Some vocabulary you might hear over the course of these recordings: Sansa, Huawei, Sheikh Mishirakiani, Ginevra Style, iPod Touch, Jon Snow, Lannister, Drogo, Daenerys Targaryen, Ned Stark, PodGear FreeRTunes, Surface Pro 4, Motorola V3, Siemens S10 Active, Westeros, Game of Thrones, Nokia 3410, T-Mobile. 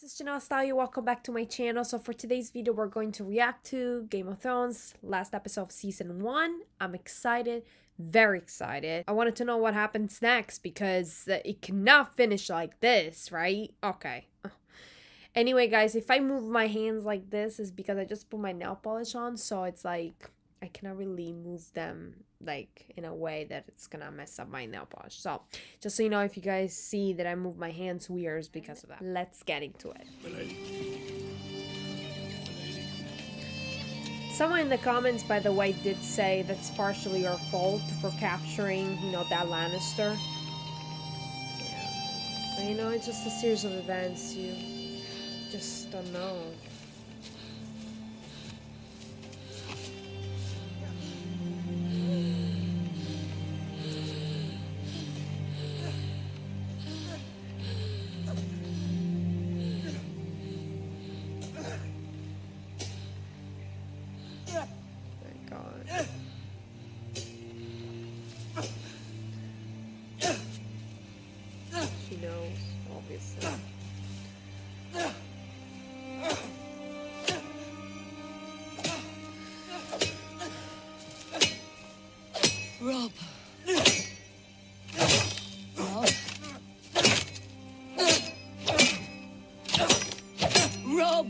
This is Ginevra Style, welcome back to my channel. So for today's video, we're going to react to Game of Thrones, last episode of season 1. I'm excited, very excited. I wanted to know what happens next because it cannot finish like this, right? Okay. Anyway, guys, if I move my hands like this, it's because I just put my nail polish on. So it's like, I cannot really move them like in a way that it's gonna mess up my nail polish. So just so you know, if you guys see that I move my hands weird, it's because of that. Let's get into it. Someone in the comments, by the way, did say that's partially your fault for capturing, you know, that Lannister. Yeah. But, you know, it's just a series of events. You just don't know. Obviously. Rob. Rob.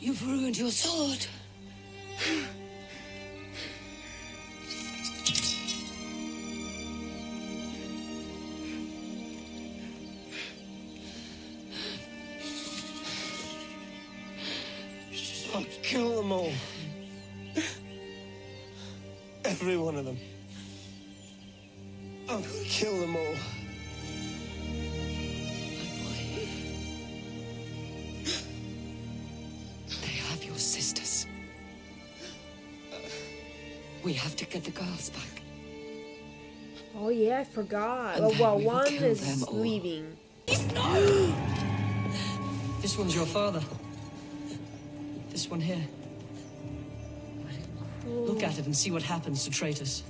You've ruined your sword. I'll kill them all. Every one of them. I'll kill them all. My boy. They have your sisters. We have to get the girls back. Oh yeah, I forgot. Oh well, one is leaving. No! This one's your father. This one here. Look at it and see what happens to traitors.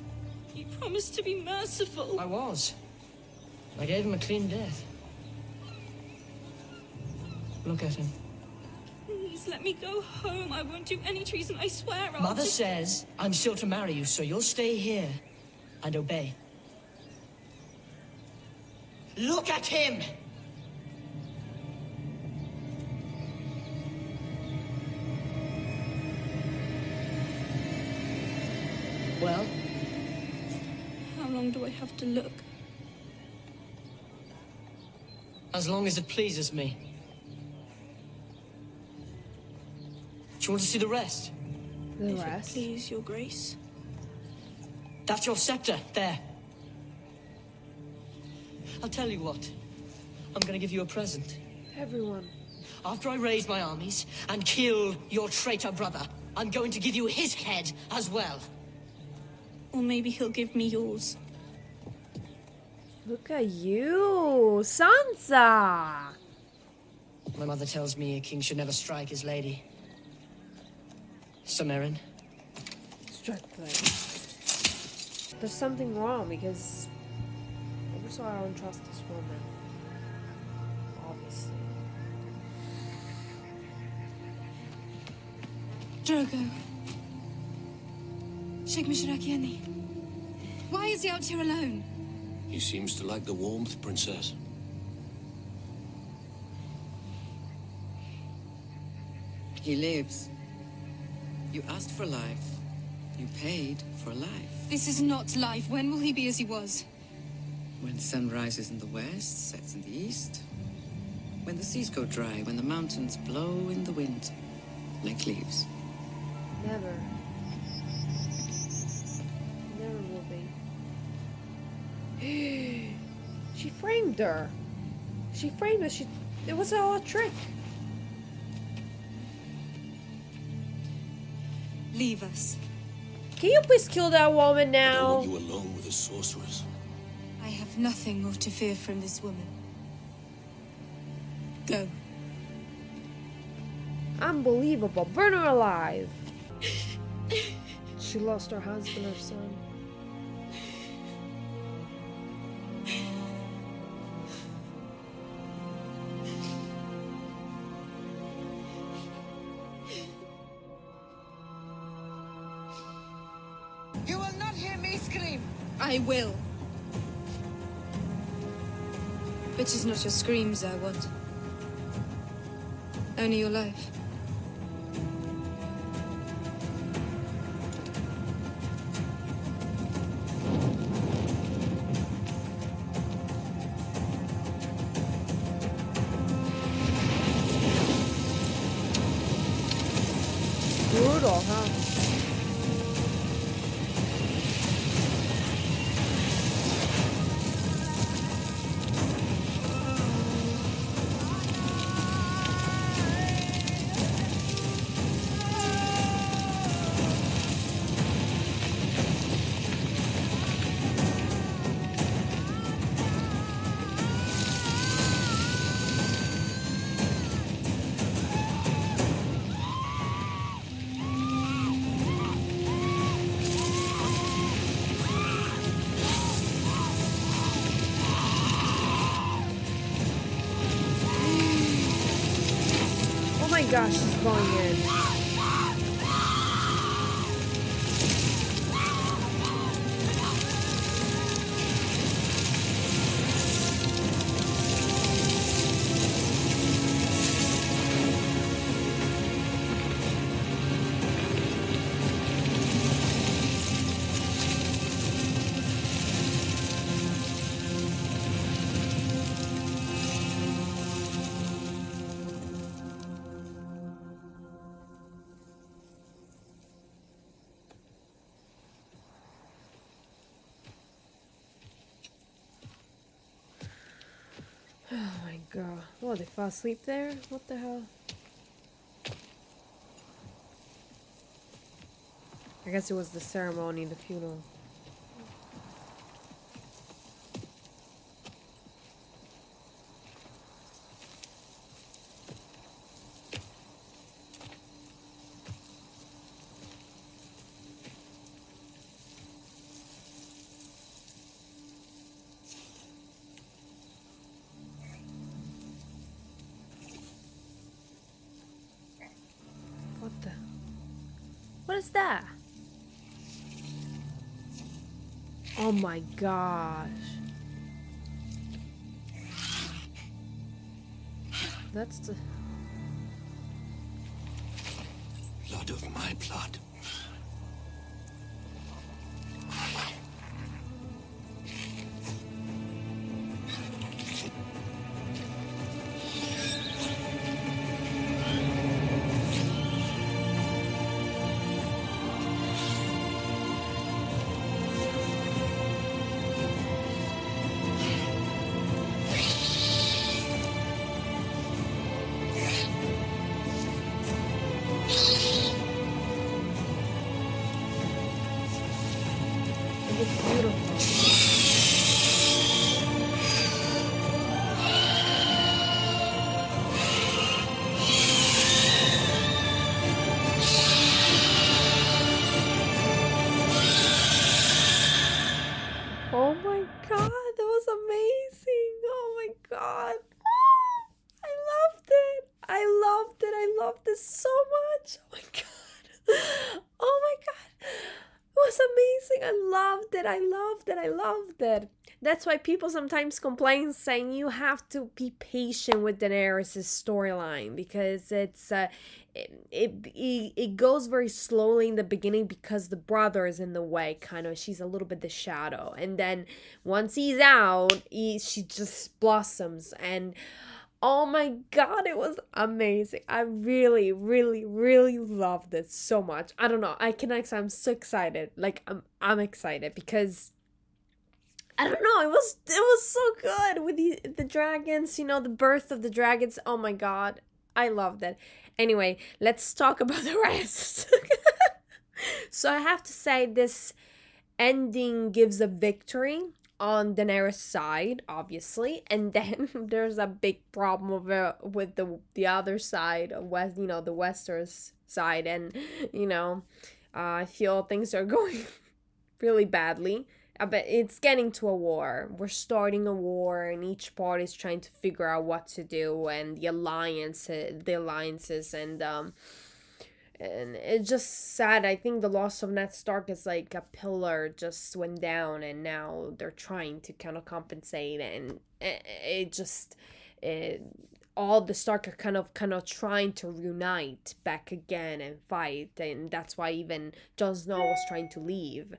You promised to be merciful. I was. I gave him a clean death. Look at him. Please let me go home. I won't do any treason, I swear. Mother says I'm still to marry you, so you'll stay here and obey. Look at him! Well? How long do I have to look? As long as it pleases me. Do you want to see the rest? The rest? Please, Your Grace. That's your scepter, there. I'll tell you what. I'm gonna give you a present. Everyone. After I raise my armies and kill your traitor brother, I'm going to give you his head as well. Or maybe he'll give me yours. Look at you, Sansa! My mother tells me a king should never strike his lady. Some errand. Strike the lady. There's something wrong because I never saw I don't trust this woman. Obviously. Drogo. Sheikh Mishirakiani. Why is he out here alone? He seems to like the warmth, Princess. He lives. You asked for life. You paid for life. This is not life. When will he be as he was? When the sun rises in the west, sets in the east. When the seas go dry, when the mountains blow in the wind. Like leaves. Never. She framed her. She framed her. It was all a trick. Leave us. Can you please kill that woman now? I don't want you alone with a sorceress. I have nothing more to fear from this woman. Go. Unbelievable. Burn her alive. She lost her husband, her son. I will. But it's not your screams I want. Only your life. Brutal, huh? Gosh, she's going in. Girl. Oh, they fall asleep there? What the hell? I guess it was the ceremony, the funeral. What is that? Oh my gosh. That's the... blood of my blood. I loved it. That's why people sometimes complain, saying you have to be patient with Daenerys' storyline, because it's it goes very slowly in the beginning because the brother is in the way, kind of. She's a little bit the shadow, and then once he's out, she just blossoms. And oh my god, it was amazing. I really, really, really loved it so much. I don't know. I cannot say I'm so excited. Like, I'm excited because, I don't know, it was so good with the dragons, you know, the birth of the dragons. Oh my god, I loved it. Anyway, let's talk about the rest. So I have to say this ending gives a victory on Daenerys' side, obviously, and then there's a big problem with the other side of West, you know, the Westeros side, and you know, I feel things are going really badly. But it's getting to a war. We're starting a war, and each party is trying to figure out what to do, and the alliances, and And it's just sad. I think the loss of Ned Stark is like a pillar just went down, and now they're trying to kind of compensate, and it just, all the Stark are kind of trying to reunite back again and fight, and that's why even Jon Snow was trying to leave,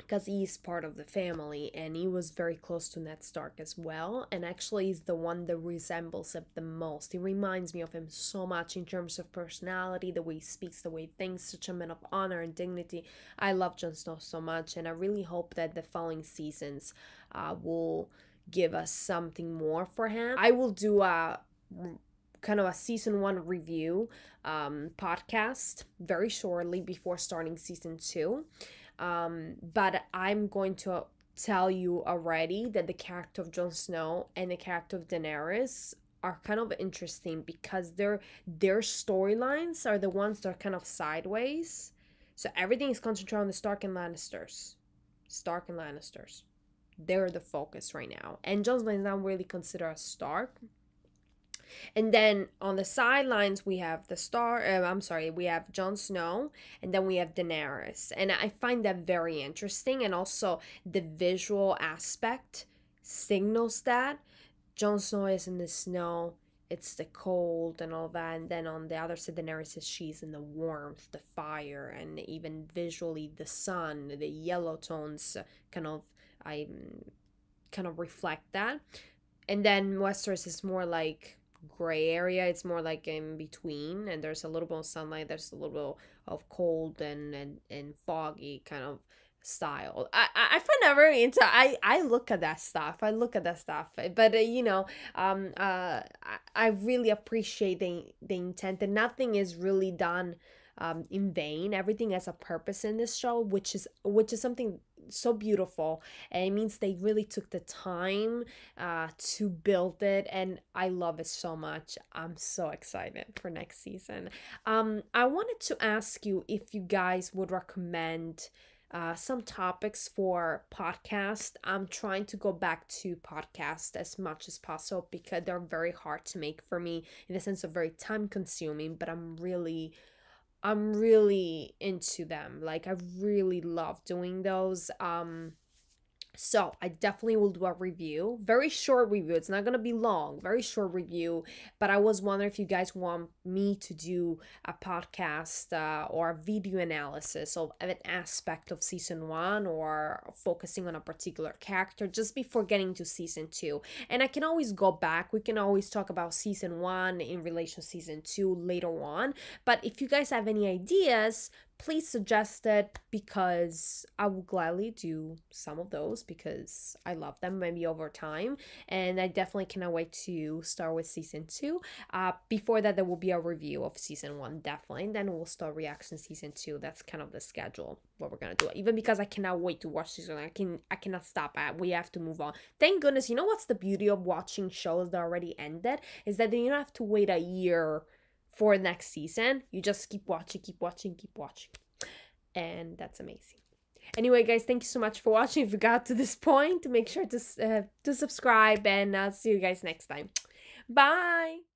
because he's part of the family, and he was very close to Ned Stark as well, and actually he's the one that resembles him the most. He reminds me of him so much in terms of personality, the way he speaks, the way he thinks, such a man of honor and dignity. I love Jon Snow so much, and I really hope that the following seasons will give us something more for him. I will do a kind of a season one review podcast very shortly before starting season two. But I'm going to tell you already that the character of Jon Snow and the character of Daenerys are kind of interesting, because their storylines are the ones that are kind of sideways. So everything is concentrated on the Stark and Lannisters. They're the focus right now. And Jon Snow is not really considered a Stark. And then on the sidelines we have we have Jon Snow, and then we have Daenerys, and I find that very interesting. And also the visual aspect signals that Jon Snow is in the snow, it's the cold and all that, and then on the other side Daenerys is, she's in the warmth, the fire, and even visually the sun, the yellow tones kind of reflect that. And then Westeros is more like gray area, it's more like in between, and there's a little bit of sunlight, there's a little bit of cold and foggy kind of style. I find that very interesting. I look at that stuff, but I really appreciate the intent, and nothing is really done in vain. Everything has a purpose in this show, which is something so beautiful, and it means they really took the time to build it, and I love it so much. I'm so excited for next season. I wanted to ask you if you guys would recommend some topics for podcast. I'm trying to go back to podcast as much as possible, because they're very hard to make for me, in the sense of very time consuming, but I'm really into them. Like, I really love doing those. So I definitely will do a review, very short review. It's not gonna be long, very short review. But I was wondering if you guys want me to do a podcast or a video analysis of an aspect of season one, or focusing on a particular character just before getting to season two. And I can always go back. We can always talk about season one in relation to season two later on. But if you guys have any ideas, please suggest it, because I will gladly do some of those, because I love them, maybe over time. And I definitely cannot wait to start with season two. Before that, there will be a review of season one, definitely. And then we'll start reaction season two. That's kind of the schedule, what we're going to do. Even because I cannot wait to watch season one. I cannot stop at. We have to move on. Thank goodness. You know what's the beauty of watching shows that already ended? Is that you don't have to wait a year for next season. You just keep watching, and that's amazing. Anyway, guys, thank you so much for watching. If you got to this point, make sure to subscribe, and I'll see you guys next time. Bye.